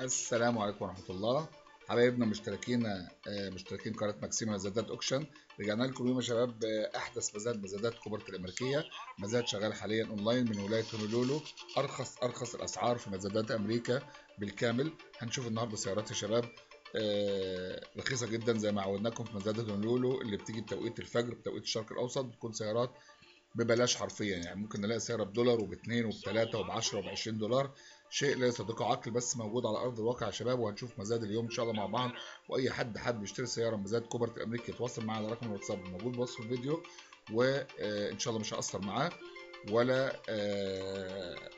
السلام عليكم ورحمه الله حبايبنا مشتركين قناه ماكسيما مزادات اوكشن. رجعنا لكم اليوم يا شباب باحدث مزادات كوبارت الامريكيه. مزاد شغال حاليا اونلاين من ولايه هونولولو، ارخص الاسعار في مزادات امريكا بالكامل. هنشوف النهارده سيارات يا شباب رخيصه جدا زي ما عودناكم في مزادات هونولولو اللي بتيجي بتوقيت الفجر بتوقيت الشرق الاوسط، بتكون سيارات ببلاش حرفيا. يعني ممكن نلاقي سياره بدولار وباثنين وبثلاثه وب10 وب20 دولار، شيء لا يصدقه عقل بس موجود على ارض الواقع يا شباب. وهنشوف مزاد اليوم ان شاء الله مع بعض، واي حد بيشتري سياره مزاد كوبارت الامريكي يتواصل معايا على رقم الواتساب الموجود بوصف الفيديو، وان شاء الله مش هقصر معاه ولا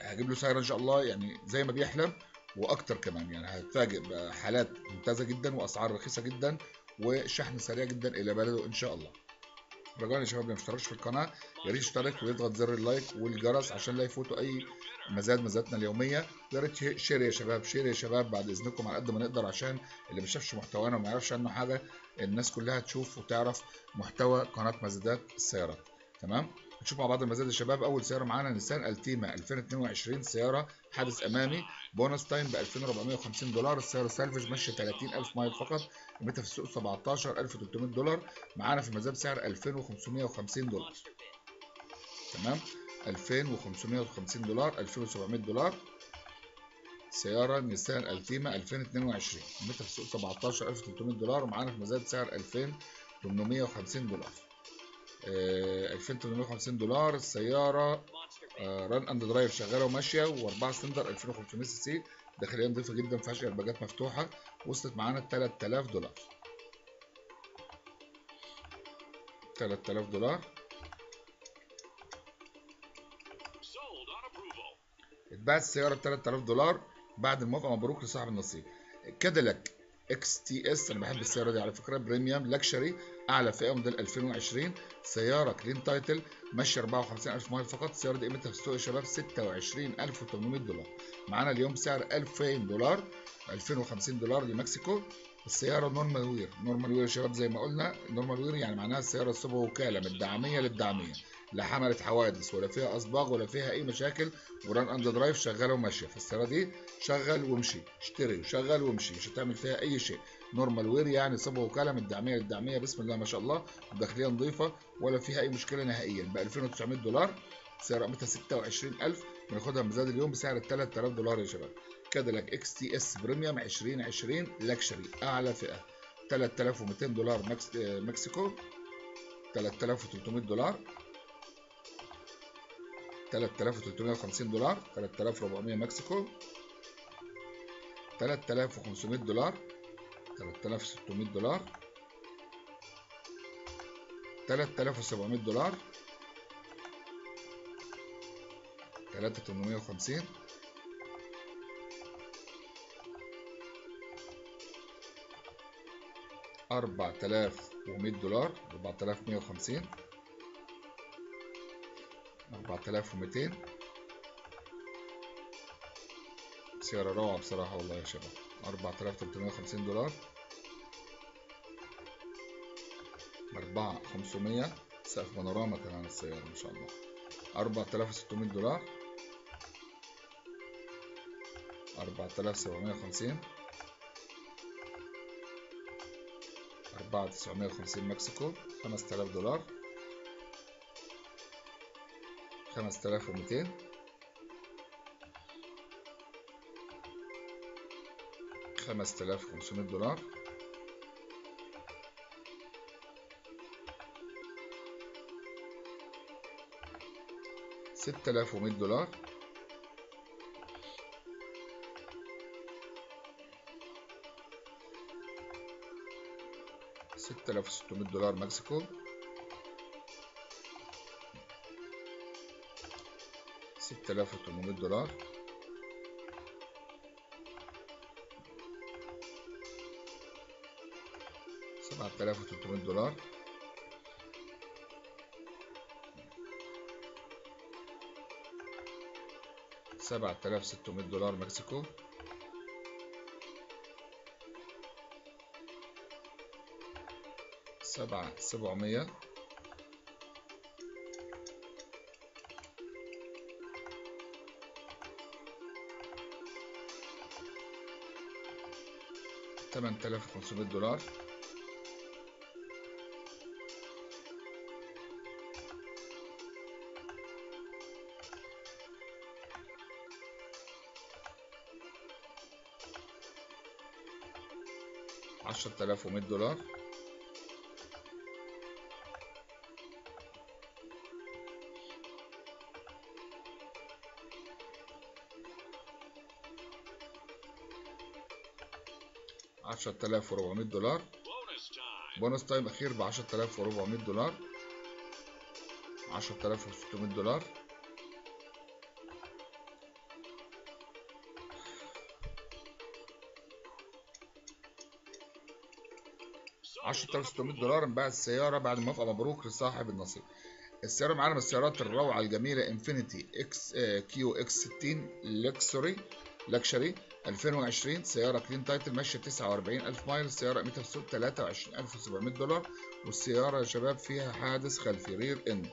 هجيب له سياره ان شاء الله يعني زي ما بيحلم واكتر كمان. يعني هتفاجئ بحالات ممتازه جدا واسعار رخيصه جدا وشحن سريع جدا الى بلده ان شاء الله. رجاء يا شباب اللي ما اشتركش في القناه يا ريت يشترك ويضغط زر اللايك والجرس عشان لا يفوتوا اي مزاداتنا اليوميه. يا ريت شير يا شباب بعد اذنكم على قد ما نقدر عشان اللي ما شافش محتوانا وما يعرفش عنه حاجه الناس كلها تشوف وتعرف محتوى قناه مزادات السيارات. تمام، نشوف مع بعض المزاد يا شباب. اول سياره معانا نيسان التيما 2022، سياره حادث امامي بونس تايم ب 2450 دولار. السياره سالفج، ماشيه 30000 مايل فقط، قيمتها في السوق 17300 دولار، معانا في المزاد سعر 2550 دولار. تمام، 2550 دولار، 2700 دولار. سياره نيسان التيما 2022 قيمتها في السوق 17300 دولار، ومعانا في المزاد سعر 2850 دولار. 2850 دولار. السيارة ران اند درايف، شغالة وماشية، واربعة سلندر، 2500 سي سي، داخلية نظيفة جدا مفيهاش ايرباجات مفتوحة، وصلت معانا ل 3000 دولار. 3000 دولار. اتباعت السيارة ب 3000 دولار بعد الموافقة. مبروك لصاحب النصيب. كاديلاك XTS، انا بحب السياره دي على فكره، بريميوم لكشري اعلى فئه، موديل 2020، سياره كلين تايتل، ماشيه 54000 مايل فقط. السياره دي قيمتها في السوق يا شباب 26800 دولار، معانا اليوم سعر 2000 دولار، 2050 دولار لمكسيكو. السياره نورمال وير يا شباب، زي ما قلنا نورمال وير يعني معناها السياره السوبر وكاله من الدعميه للدعميه، لا حملت حوادث ولا فيها اصباغ ولا فيها اي مشاكل، وران اند درايف، شغاله وماشيه. فالسياره دي شغل وامشي، اشتري وشغل وامشي، مش هتعمل فيها اي شيء. نورمال وير يعني صبغه وكاله من الدعميه للدعميه، بسم الله ما شاء الله، داخليه نظيفه ولا فيها اي مشكله نهائيا، ب 2900 دولار. سعر قيمتها 26000، بناخدها مزاد اليوم بسعر 3000 دولار يا شباب. كاديلاك اكس تي اس بريميوم 2020 لكشري اعلى فئه، 3200 دولار مكسيكو، 3300 دولار، 3350 دولار، 3400 مكسيكو، 3500 دولار، 3600 دولار، 3700 دولار، 3850، 4100 دولار، 4150، 4200. سيارة روعة بصراحة والله يا شباب، 4350 دولار، 4500، سقف بانوراما كمان السيارة ما شاء الله، 4600 دولار، 4750، 4950 مكسيكو، 5000 دولار، 5200، 5500 دولار، 6100 دولار، 6600 دولار مكسيكو، 6800 دولار، 7300 دولار، 7600 دولار مكسيكو، 7700، 7700، $8500. $10100. $10400. بونس تايم أخير ب$10400. $10600. $10600 انباع السيارة بعد الموافقة. مبروك لصاحب النصيب. السيارة معلم السيارات الروعة الجميلة انفينيتي QX60 لكشري 2020، سيارة كلين تايتل ماشية 49000 مايل، السيارة قيمتها في السوق $23700، والسيارة يا شباب فيها حادث خلفي رير اند،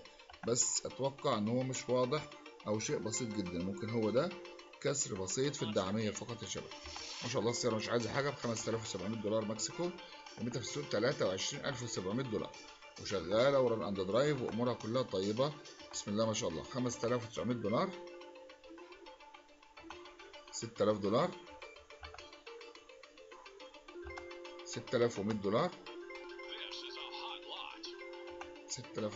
بس أتوقع إن هو مش واضح أو شيء بسيط جدا، ممكن هو ده كسر بسيط في الدعامية فقط يا شباب. ما شاء الله السيارة مش عايزة حاجة، ب $5700 مكسيكو، قيمتها في السوق $23700، وشغالة وران أند درايف وأمورها كلها طيبة بسم الله ما شاء الله. $5900. $6000. $6100. $6500.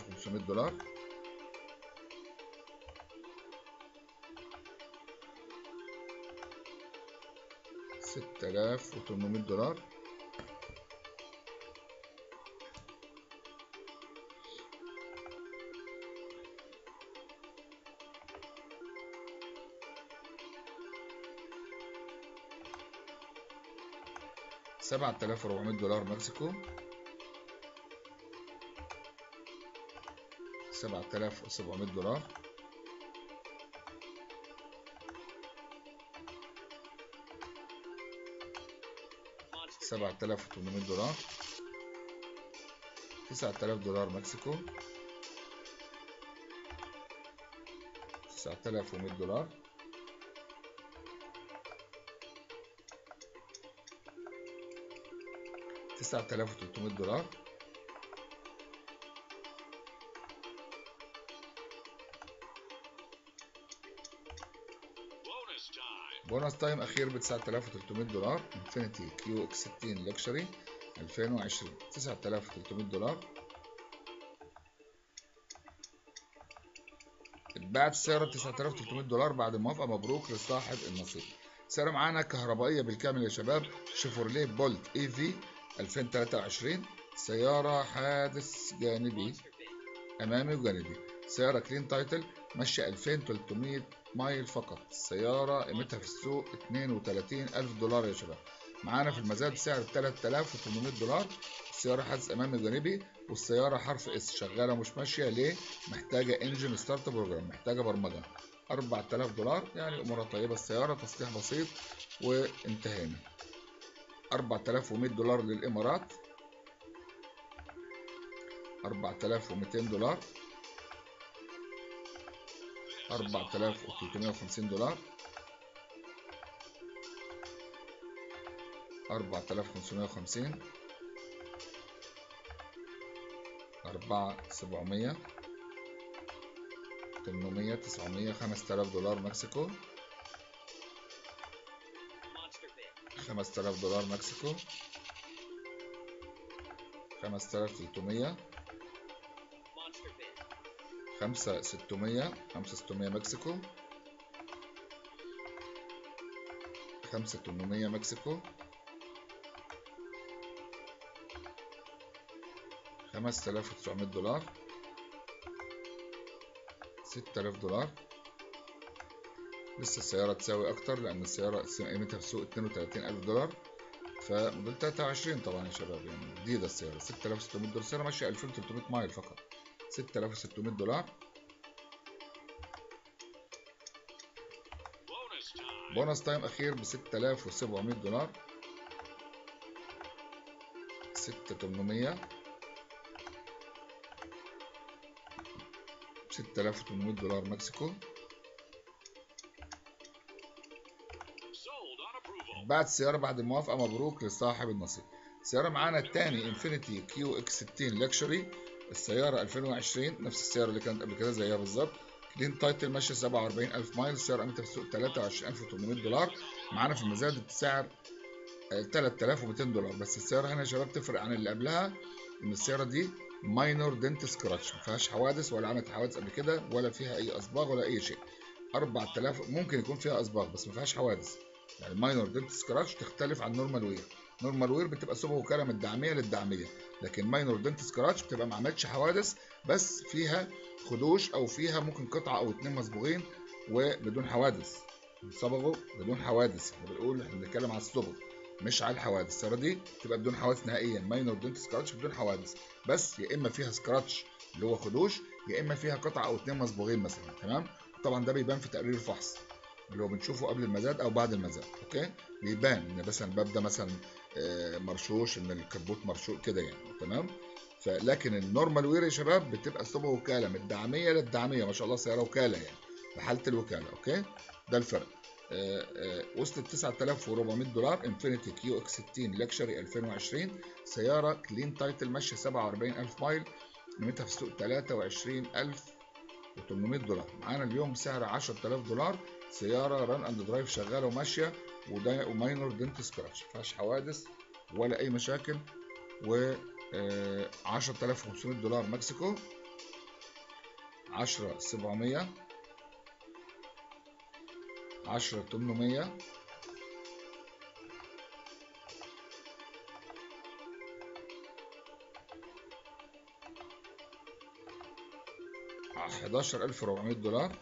$6800. $7400 مكسيكو، $7700، $7800، $9000 مكسيكو، $9100. $9300. بونس تايم أخير ب$9300. انفينيتي QX60 لكشري 2020، $9300. اتباعت السيارة $9300 بعد الموافقة. مبروك لصاحب النصيب. سيارة معانا كهربائية بالكامل يا شباب، شيفورليه بولت EV 2023، سيارة حادث جانبي أمامي وجانبي، سيارة كلين تايتل ماشية 2300 مايل فقط، سيارة قيمتها في السوق $32000 يا شباب، معانا في المزاد بسعر $3800، السيارة حادث أمامي وجانبي، والسيارة حرف اس شغالة مش ماشية. ليه؟ محتاجة انجن ستارت بروجرام، محتاجة برمجة. $4000 يعني أمورها طيبة، السيارة تصليح بسيط وانتهينا. $4100 للإمارات، $4200، $4350، $4550، $4700، $800، $900، $5000 مكسيكو، $5000 مكسيكو، $5300، $5600، $5600 مكسيكو، $5800 مكسيكو، $5900، $6000. لسه السيارة تساوي أكتر لأن السيارة قيمتها في السوق $32000، فموديل 23 طبعا يا شباب، يعني جديدة السيارة. $6600، السيارة ماشية 2300 مايل فقط، $6600. بونس تايم أخير ب$6700، $6800، $6800 مكسيكو، بعت سيارة بعد الموافقة، مبروك لصاحب النصيب. السيارة معانا الثاني انفينيتي كيو اكس 60 لكشري، السيارة 2020 نفس السيارة اللي كانت قبل كده زيها بالظبط. كلين تايتل ماشية 47,000 مايل، السيارة قيمتها في السوق 23,800 دولار، معانا في المزاد بسعر 3,200 دولار. بس السيارة هنا يا شباب تفرق عن اللي قبلها إن السيارة دي ماينور دنت سكراتش، ما فيهاش حوادث ولا عملت حوادث قبل كده ولا فيها أي أصباغ ولا أي شيء. 4000 ممكن يكون فيها أصباغ بس ما فيهاش حوادث، يعني ماينور دنت سكراتش تختلف عن نورمال وير. نورمال وير بتبقى سبق وكلام من الدعمية للدعمية، لكن ماينور دنت سكراتش بتبقى ما عملتش حوادث بس فيها خدوش أو فيها ممكن قطعة أو اتنين مصبوغين وبدون حوادث، صبغوا بدون حوادث. احنا بنقول احنا بنتكلم على الصبغ مش على الحوادث. السيارة دي تبقى بدون حوادث نهائيا، ماينور دنت سكراتش بدون حوادث، بس يا إما فيها سكراتش اللي هو خدوش يا إما فيها قطعة أو اتنين مصبوغين مثلا، تمام؟ طبعا ده بيبان في تقرير الفحص اللي هو بنشوفه قبل المزاد او بعد المزاد، اوكي؟ بيبان ان مثلا الباب ده مثلا مرشوش، ان الكبوت مرشوش كده يعني، تمام؟ فلكن النورمال وير يا شباب بتبقى صبغه وكاله من الدعميه للدعميه، ما شاء الله سياره وكاله يعني بحاله الوكاله، اوكي؟ ده الفرق. وصلت 9400 دولار انفينيتي كيو اكس 60 لكشري 2020، سياره كلين تايتل ماشيه 47,000 مايل، قيمتها في السوق 23,800 دولار، معانا اليوم سعر 10,000 دولار. سيارة ران اند درايف شغالة وماشية وماينور دنت سكراتش، مفيهاش حوادث ولا أي مشاكل، و 10,500 دولار مكسيكو، 10,700، 10,800، 11,400 دولار،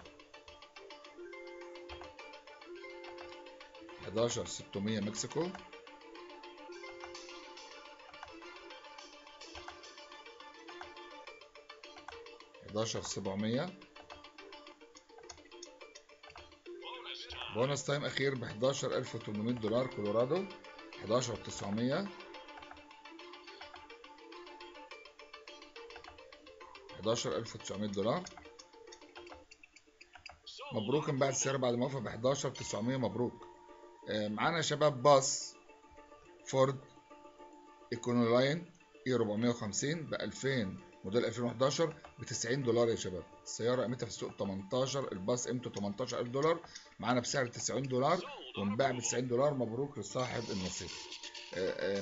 11,600 مكسيكو، 11,700 بونس تايم أخير ب 11,800 دولار كولورادو، 11,900، 11,900 دولار. مبروك انباعت السيارة بعد الموافقة ب 11,900 مبروك. معانا شباب باص فورد ايكونولاين اي 450 ب 2000 موديل 2011 ب 90 دولار يا شباب، السيارة قيمتها في السوق 18، الباص قيمته 18,000 دولار، معانا بسعر 90 دولار وانباع ب 90 دولار، مبروك لصاحب النصيب.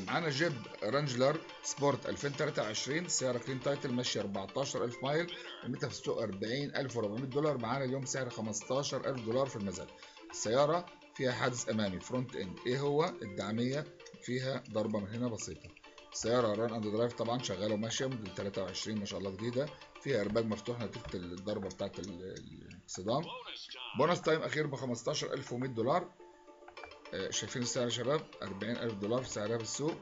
معانا جيب رانجلر سبورت 2023، سيارة كلين تايتل ماشية 14,000 مايل، قيمتها في السوق 40,400 دولار، معانا اليوم سعر 15,000 دولار في المزاد. السيارة فيها حادث امامي فرونت اند، ايه هو؟ الدعميه فيها ضربه من هنا بسيطه. السياره ران اند درايف طبعا شغاله وماشيه موديل 23 ما شاء الله جديده، فيها ارباج مفتوح نتيجه الضربه بتاعه الصدام. بونص تايم اخير ب 15,100 دولار. شايفين السعر يا شباب 40,000 دولار في سعرها بالسوق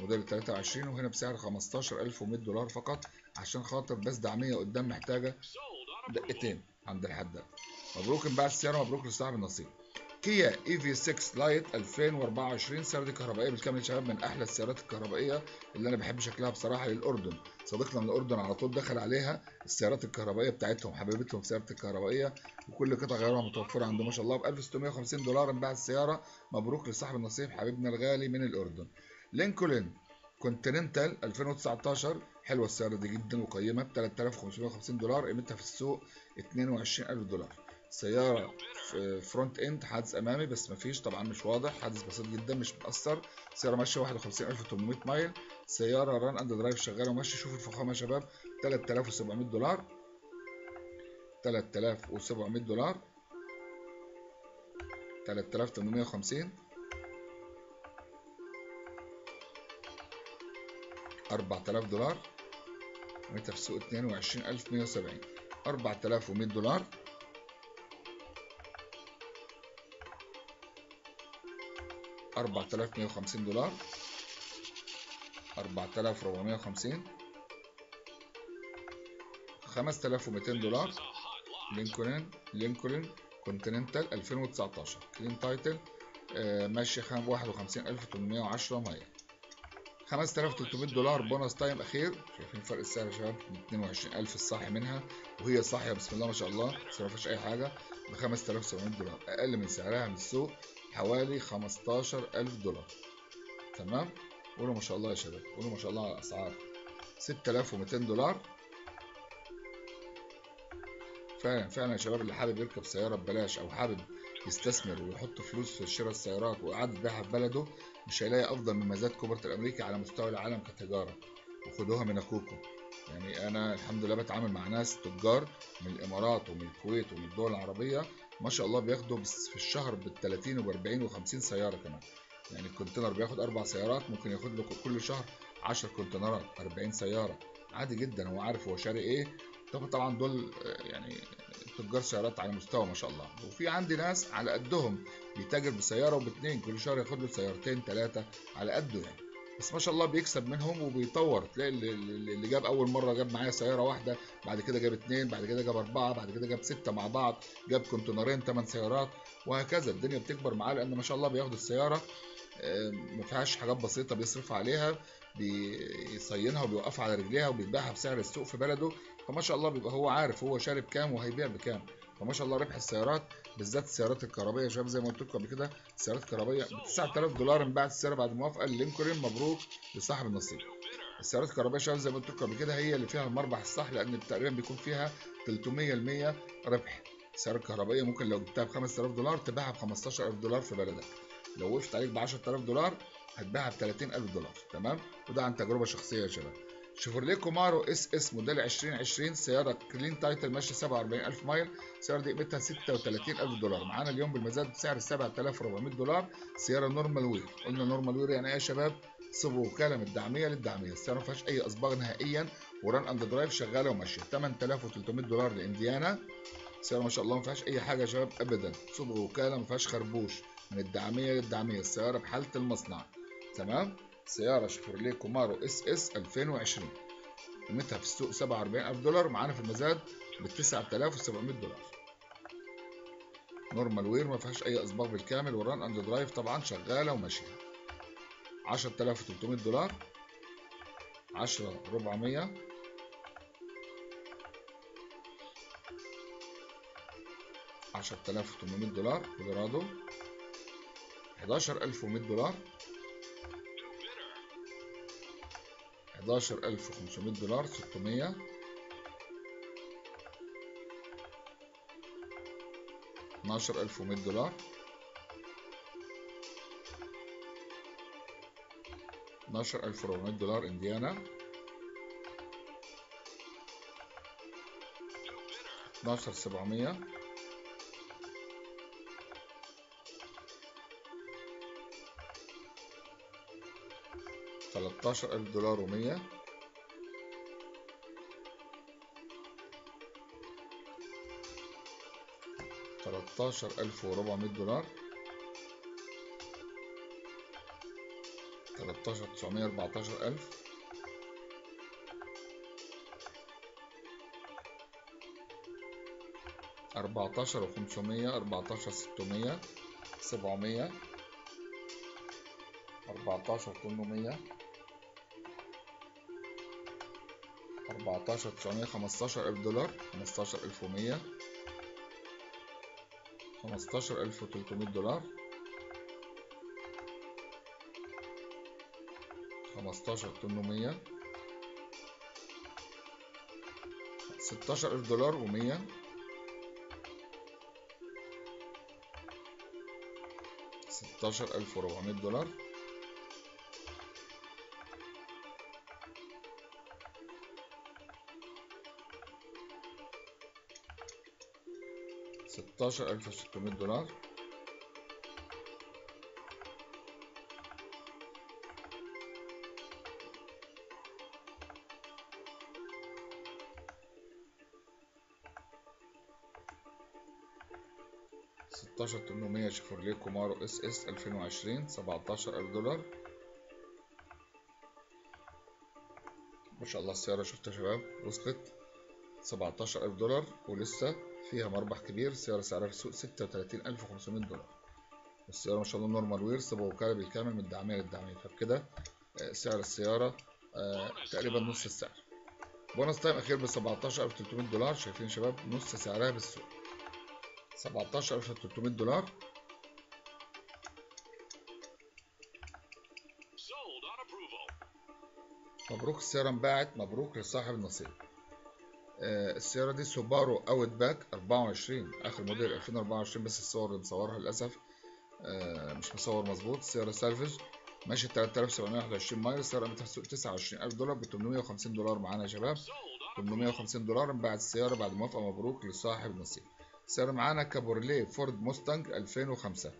موديل 23، وهنا بسعر 15,100 دولار فقط عشان خاطر بس دعميه قدام محتاجه دقتين عند الحد ده. مبروك انباع السياره، مبروك لصاحب النصيب. كيا EV6 لايت 2024، السيارة دي كهربائية بالكامل يا شباب، من أحلى السيارات الكهربائية اللي أنا بحب شكلها بصراحة للأردن، صديقنا من الأردن على طول دخل عليها السيارات الكهربائية بتاعتهم، حبيبتهم سيارة الكهربائية وكل قطع غيارها متوفرة عنده ما شاء الله ب 1650 دولار انباعت السيارة، مبروك لصاحب النصيب حبيبنا الغالي من الأردن. لينكولن كونتيننتال 2019، حلوة السيارة دي جدا وقيمة ب 3550 دولار، قيمتها في السوق 22,000 دولار. سيارة فرونت اند حادث امامي بس مفيش طبعا، مش واضح، حادث بسيط جدا مش مأثر، سيارة ماشية 51,800 مايل، سيارة ران اند درايف شغالة وماشية. شوفوا الفخامة يا شباب 3,700 دولار، 3,700 دولار، 3,850، 4,000 دولار، متر في السوق 22,170، 4,100 دولار، 4,150 دولار، 4,450، 5,200 دولار. لينكولن كونتيننتال 2019 كلين تايتل ماشي 51,810 مايل، 5,300 دولار بونص تايم اخير. شايفين فرق السعر يا شباب 22,000 الصاحي منها، وهي صاحيه بسم الله ما شاء الله، ما فيهاش اي حاجه، ب 5,700 دولار، اقل من سعرها من السوق حوالي 15,000 دولار. تمام، قولوا ما شاء الله يا شباب، قولوا ما شاء الله على الاسعار. 6,200 دولار. فعلا فعلا يا شباب، اللي حابب يركب سياره ببلاش او حابب يستثمر ويحط فلوس في شراء السيارات وإعادة بيعها في بلده، مش هيلاقي افضل من مزاد كوبرت الامريكي على مستوى العالم كتجاره، وخدوها من اخوكم. يعني انا الحمد لله بتعامل مع ناس تجار من الامارات ومن الكويت ومن الدول العربية، ما شاء الله بياخدوا في الشهر بال30 و40 و50 سيارة كمان. يعني الكونتينر بياخد 4 سيارات، ممكن ياخد له كل شهر 10 كونتينرات، 40 سيارة عادي جدا. هو عارف هو شاري ايه. طبعا دول يعني تجار سيارات على مستوى ما شاء الله. وفي عندي ناس على قدهم بيتاجر بسيارة وباتنين، كل شهر ياخد له سيارتين 3 على قده يعني، بس ما شاء الله بيكسب منهم وبيطور. تلاقي اللي جاب اول مره جاب معايا سياره واحده، بعد كده جاب 2، بعد كده جاب 4، بعد كده جاب 6 مع بعض، جاب كونتينرين 8 سيارات، وهكذا. الدنيا بتكبر معاه لان ما شاء الله بياخد السياره ما فيهاش حاجات بسيطه، بيصرف عليها، بيصينها وبيوقفها على رجليها وبيبيعها بسعر السوق في بلده. فما شاء الله بيبقى هو عارف هو شاري بكام وهيبيع بكام. فما شاء الله ربح السيارات بالذات السيارات الكهربائيه يا شباب، زي ما قلت لكم قبل كده، السيارات الكهربائيه ب 9,000 دولار انباعت السياره بعد موافقه للينكولن، مبروك لصاحب النصيب. السيارات الكهربائيه يا شباب زي ما قلت لكم قبل كده هي اللي فيها المربح الصح، لان تقريبا بيكون فيها 300% ربح. السياره الكهربائيه ممكن لو جبتها ب 5,000 دولار تبيعها ب 15,000 دولار في بلدك. لو وقفت عليك ب 10,000 دولار هتبيعها ب 30,000 دولار. تمام، وده عن تجربه شخصيه يا شباب. شيفروليه كومارو اس اس موديل 2020، سياره كلين تايتل، ماشيه 47,000 مايل، السياره دي قيمتها 36,000 دولار. معانا اليوم بالمزاد بسعر 7,400 دولار. سياره نورمال وير. قلنا نورمال وير يعني ايه يا شباب؟ سوبر وكاله من الدعميه للدعميه. السياره ما فيهاش اي اصباغ نهائيا، وران اند درايف شغاله وماشيه. 8,300 دولار لانديانا. السياره ما شاء الله ما فيهاش اي حاجه يا شباب ابدا، سوبر وكاله ما فيهاش خربوش، من الدعميه للدعميه، السياره بحاله المصنع. تمام، سيارة شيفروليه كومارو اس اس 2020 قيمتها في السوق 47,000 دولار، معانا في المزاد ب 9,700 دولار. نورمال وير ما فيهاش أي أصباغ بالكامل، والران أند درايف طبعا شغالة وماشية. 10,300 دولار، 10,400، 10,800 دولار كولورادو، 11,100 دولار، 11,500 دولار، 600، 12,100 دولار، 12,400 دولار انديانا، 12,700، 13,000 دولار و100، 13,400 دولار، 13,900، 14,000، 14,500، 14,600، 700، 14,800، 14,900، 15,000 دولار، 15,100، 15,300 دولار، 15,800، 16,000 دولار و100، 16,400 دولار، 16,600 دولار، 16,800. شيفروليه كومارو اس اس 2020، 17,000 دولار. ما شاء الله السيارة شفتوا يا شباب وصلت 17,000 دولار ولسه فيها مربح كبير. السيارة سعرها في السوق 36,500 دولار. السيارة ما شاء الله نورمال وير، سبب وكالة بالكامل، من الدعمية للدعمية. فبكده سعر السيارة تقريبا نص السعر. بونص تايم أخير ب 17,300 دولار. شايفين شباب نص سعرها بالسوق، 17,300 دولار، مبروك السيارة انباعت، مبروك لصاحب النصيب. السيارة دي سوبارو اوت باك 24 اخر موديل 2024، بس الصور اللي مصورها للاسف مش مصور مظبوط. السيارة سالفج، ماشي 3721 مايل، السيارة قيمتها في السوق $29000 ب $850 معانا يا شباب، $850 انباعت السيارة بعد موافقة، مبروك لصاحب النصيب. السيارة معانا كابورليه فورد موستانج 2005،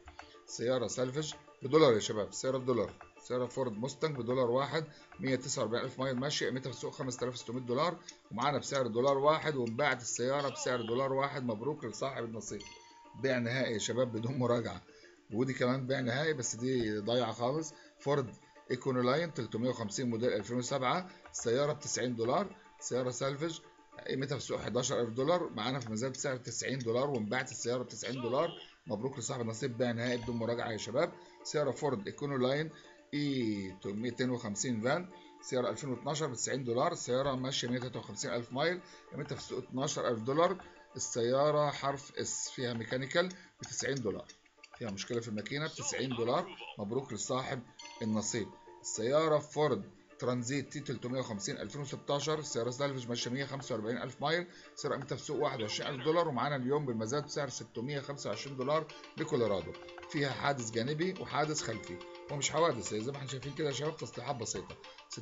سيارة سالفج بدولار يا شباب، السيارة بدولار، سيارة فورد موستانج بدولار واحد، 149000 مايل ماشية، قيمتها في السوق $5600 ومعانا بسعر دولار واحد، وانباعت السيارة بسعر دولار واحد، مبروك لصاحب النصيب. بيع نهائي يا شباب بدون مراجعة، ودي كمان بيع نهائي بس دي ضايعة خالص. فورد ايكونولاين 350 موديل 2007، السيارة $90، سيارة سالفج، قيمتها في السوق $11000، معانا في مزاد بسعر $90 وانباعت السيارة $90، مبروك لصاحب النصيب، بيع نهائي بدون مراجعة يا شباب. سيارة فورد ايكونولاين اي 250 فان، سيارة 2012 $90، السيارة ماشية 153000 مايل، قيمتها في السوق $12000، السيارة حرف اس، فيها ميكانيكال $90، فيها مشكلة في الماكينة $90، مبروك لصاحب النصيب. السيارة فورد ترانزيت تي 350 2016، السيارة سالفج ماشية 145000 مايل، السيارة قيمتها في السوق $21000 ومعانا اليوم بالمزاد بسعر $625 لكولورادو، فيها حادث جانبي وحادث خلفي، ومش حوادث زي ما احنا شايفين كده يا شباب، تصليحات بسيطة، $675،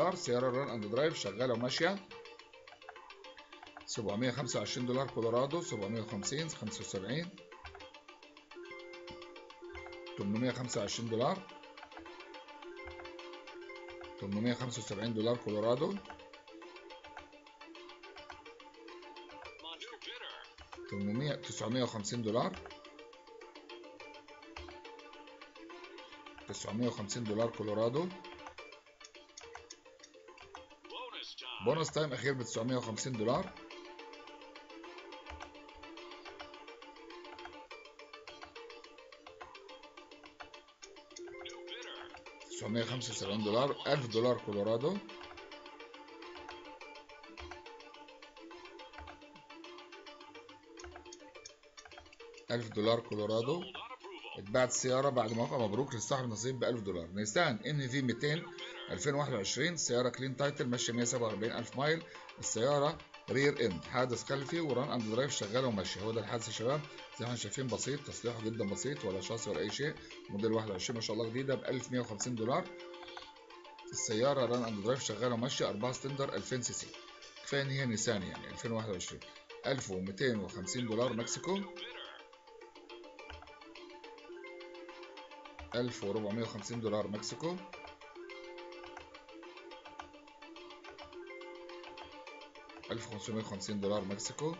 السيارة ران اند درايف شغالة وماشية، $725 كولورادو، 750 75 $825، $875 كولورادو، $950، $950 كولورادو، بونس تايم أخير $950، $975، $1000 كولورادو، $1000 كولورادو، اتباعت السيارة بعد موافقة، مبروك لصاحب النصيب ب$1000. نيسان NV200 2021، سيارة كلين تايتل ماشية 140000 مايل، السيارة رير اند، حادث خلفي وران اند درايف شغاله وماشيه، هو ده الحادث يا شباب زي ما احنا شايفين، بسيط، تصليحه جدا بسيط، ولا شاصي ولا اي شيء، موديل 21 ما شاء الله جديده ب $1150، السياره ران اند درايف شغاله وماشيه، 4 سلندر 2000 سي سي، كفايه ان هي نيسان يعني 2021، $1250 مكسيكو، $1450 مكسيكو، $1550 مكسيكو،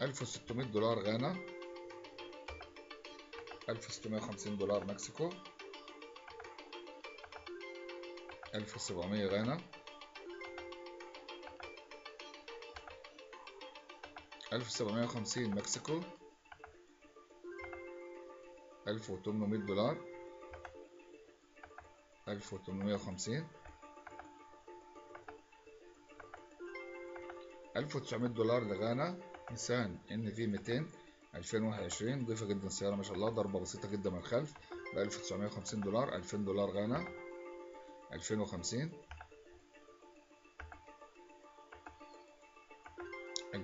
$1600 غانا، $1650 مكسيكو، $1700 غانا، $1750 مكسيكو، $1800، $1850، $1900 لغانا. نيسان NV200 2021، نظيفة جدا السيارة ما شاء الله، ضربة بسيطة جدا من الخلف ب $1950، $2000 غانا، 2050، 2100،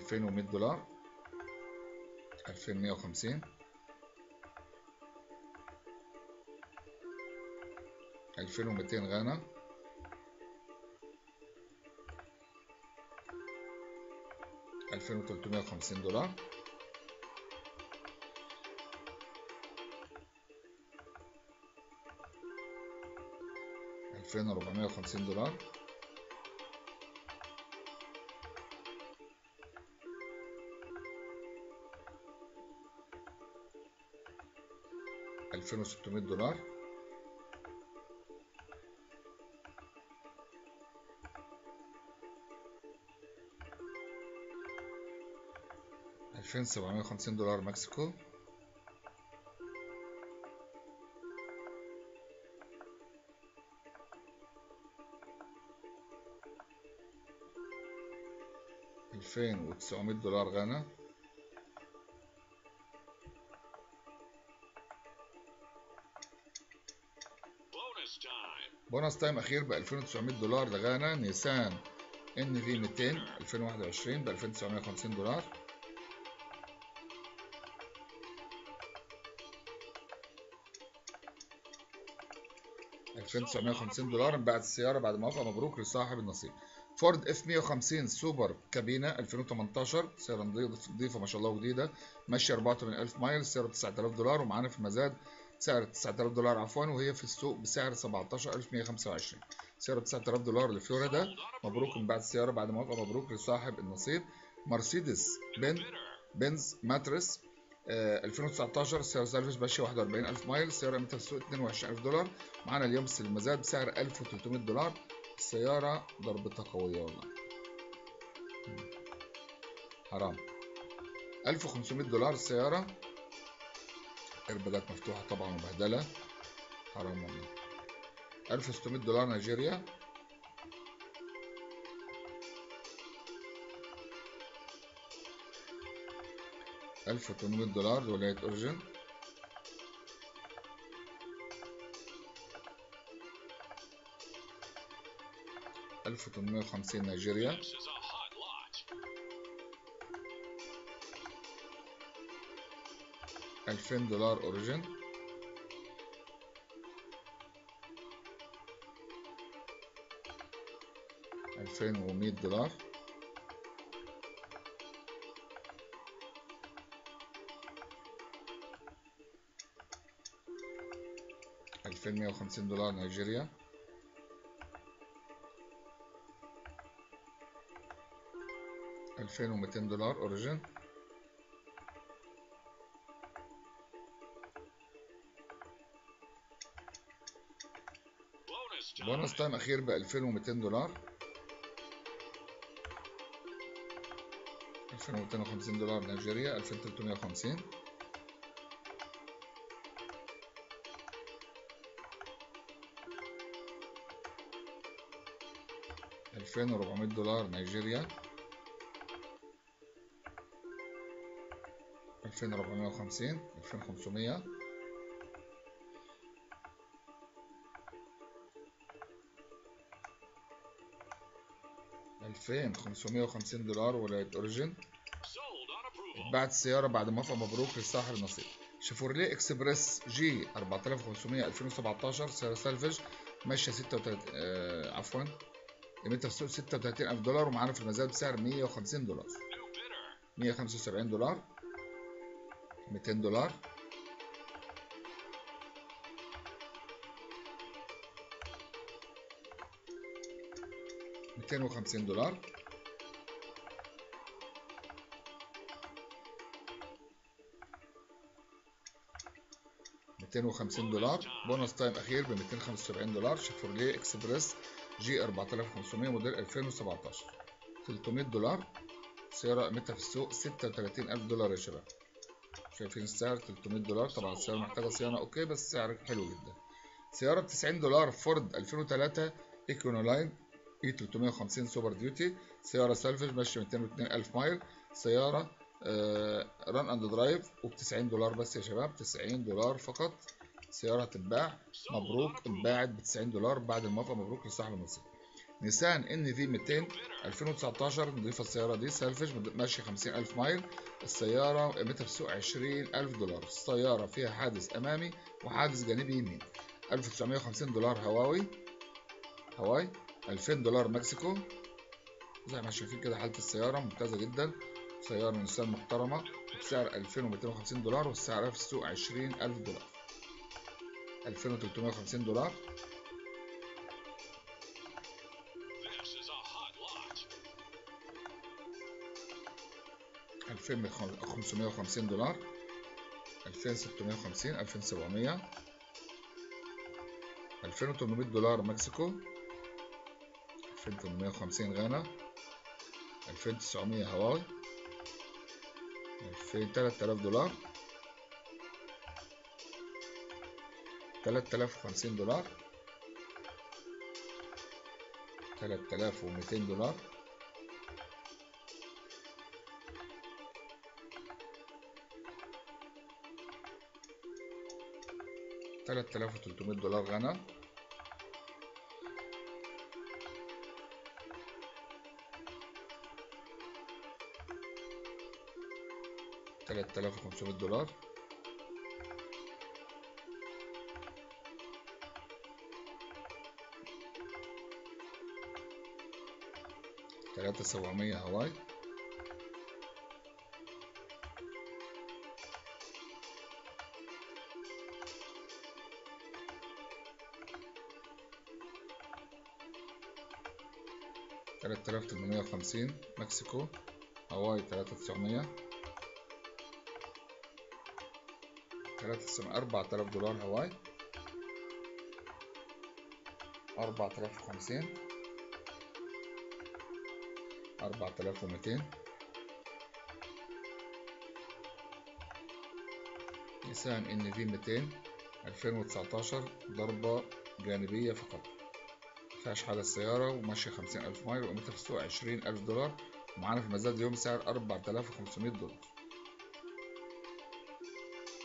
2150، 2200 غانا، 2350، $2450، $2600، $2750 مكسيكو، $2900 غانا، بونص تايم اخير ب 2900 دولار. لغانا نيسان NV200 2021 ب 2950 دولار. $2950 انباعت السيارة بعد موافقة مبروك لصاحب النصيب. فورد F150 سوبر كابينة 2018، سيارة نظيفة ما شاء الله وجديدة، ماشية 84,000 مايل، السيارة ب 9000 دولار ومعانا في مزاد سعر 9000 دولار عفوا، وهي في السوق بسعر 17,125. سيارة ب 9000 دولار لفلوريدا، مبروك انباعت السيارة بعد موافقة مبروك لصاحب النصيب. مرسيدس بنز ماتريس 2019، السيارة سيرفيس ماشية 41,000 مايل، السيارة قيمتها في السوق 22,000 دولار، معانا اليوم المزاد بسعر 1300 دولار، السيارة ضربتها قوية والله حرام. 1500 دولار السيارة، إربادات مفتوحة طبعا ومبهدلة حرام والله. 1600 دولار نيجيريا. 1800 دولار ولاية أورجن. 1850 نيجيريا. 2000 دولار أورجن. 2100 دولار. 2150 دولار نيجيريا. 2200 دولار أوريجين. بونص تايم أخير ب 2200 دولار. 2250 دولار نيجيريا. 2350. 2400 دولار نيجيريا. 2450. 2500. 2550 دولار ولاية أوريجين. اتباعت السيارة بعد موافقة مبروك للصاحب النصيب. شيفورليه اكسبريس جي 4500 2017، سيارة سالفج ماشية قيمتها في السوق 36,000 دولار ومعانا في المزاد بسعر 150 دولار. 175 دولار. 200 دولار. 250 دولار. 250 دولار. بونص تايم أخير ب 275 دولار. شيفورليه اكسبريس جي 4500 موديل 2017، 300 دولار، سيارة قيمتها في السوق 36,000 دولار يا شباب. شايفين السعر 300 دولار، طبعا السيارة محتاجة صيانة أوكي بس سعر حلو جدا. سيارة ب 90 دولار فورد 2003 ايكونولاين اي 350 سوبر ديوتي، سيارة سالفج ماشية 202,000 مايل، سيارة ران اند درايف وب 90 دولار بس يا شباب، 90 دولار فقط. سيارة هتتباع مبروك، اتباعت ب 90 دولار بعد الموافقة مبروك لصاحب النصيب. نيسان NV200 2019، نضيف السيارة دي سالفج ماشية 50,000 مايل، السيارة قيمتها في السوق 20,000 دولار، السيارة فيها حادث أمامي وحادث جانبي يمين. 1950 دولار هواي، 2000 دولار مكسيكو. زي ما شايفين كده حالة السيارة ممتازة جدا، سيارة نيسان محترمة بسعر 2250 دولار والسعر في السوق 20,000 دولار. 2350 دولار. 2550 دولار. 2650. 2700. 2800 دولار مكسيكو. 2850 غانا. 2900 هاواي. 3000 دولار. 3050 دولار. 3200 دولار. 3300 دولار غانا. $3500. $3700 هواي. $3850 مكسيكو. هواي 3900. 4000 دولار هواي. 4050. 4200. نيسان NV200 2019 ضربة جانبية فقط، مفيهاش حاجة السيارة، وماشية 50,000 مايل، وقيمتها في السوق 20,000 دولار، ومعانا في مزاد اليوم سعر $4500.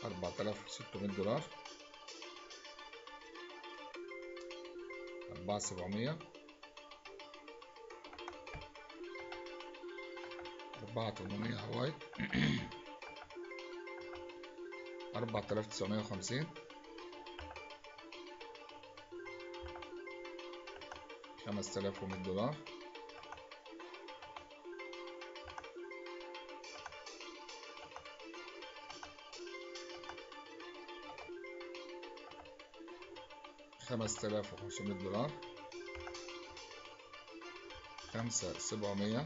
$4600. 4700. 4800 هواي. 4950. 5100 دولار. 5500 دولار. 5700.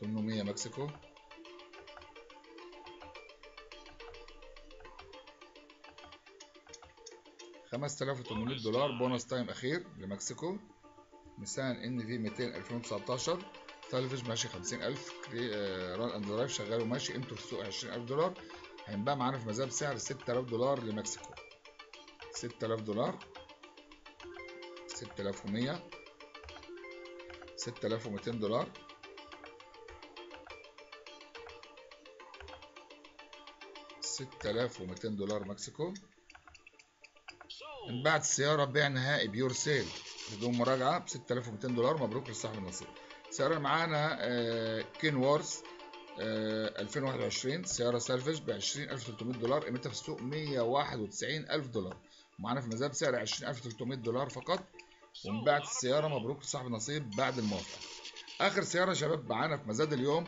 800 مكسيكو. 5800 دولار بونس تايم اخير لمكسيكو. نيسان NV200 2019 ثلفج ماشي 50,000 ران اند درايف شغال وماشي، قيمته في السوق 20,000 دولار. هينباع معانا في مزاد بسعر 6,000 دولار لمكسيكو. 6,000 دولار. 6,100. 6,200 دولار. 6,200 دولار مكسيكو. انباعت السيارة بيع نهائي بيور سيل بدون مراجعة ب 6,200 دولار. مبروك لصاحب النصيب. السيارة معانا كينورث 2021 سيارة سالفج ب 20,300 دولار، قيمتها في السوق 191,000 دولار، ومعانا في مزاد بسعر 20,300 دولار فقط، وانباعت السيارة. مبروك لصاحب النصيب بعد الموافقة. آخر سيارة يا شباب معانا في مزاد اليوم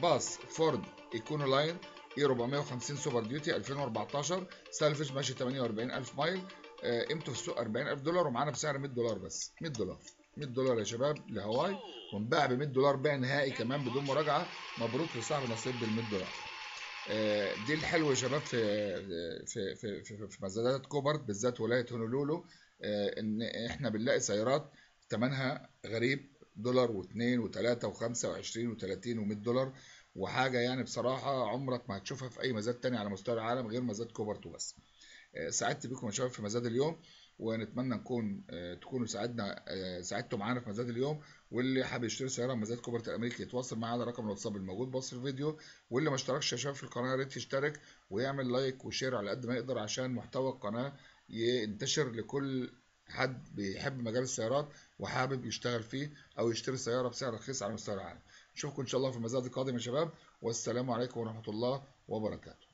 باص فورد ايكونولاين E450 سوبر ديوتي 2014 سالفج ماشي 48,000 مايل، قيمته في السوق 40,000 دولار، ومعانا بسعر 100 دولار بس. 100 دولار يا شباب لهواي، وانباع ب 100 دولار بيع نهائي كمان بدون مراجعة. مبروك لصاحب النصيب بال 100 دولار. دي الحلوة يا شباب في في في, في مزادات كوبارت بالذات ولاية هونولولو، ان احنا بنلاقي سيارات ثمنها غريب، دولار واثنين وثلاثة وخمسة وعشرين وثلاثين ومئة دولار، وحاجة يعني بصراحة عمرك ما هتشوفها في أي مزاد تاني على مستوى العالم غير مزاد كوبارت وبس. سعدت بكم يا شباب في مزاد اليوم، ونتمنى تكونوا ساعدتوا معانا في مزاد اليوم. واللي حابب يشتري سيارة من مزاد كوبارت الأمريكي يتواصل معايا على رقم الواتساب الموجود بوصف الفيديو. واللي ما اشتركش يا شباب في القناة يا ريت يشترك ويعمل لايك وشير على قد ما يقدر، عشان محتوى القناة ينتشر لكل حد بيحب مجال السيارات وحابب يشتغل فيه او يشتري سياره بسعر رخيص على مستوى العالم. نشوفكم ان شاء الله في المزاد القادم يا شباب، والسلام عليكم ورحمه الله وبركاته.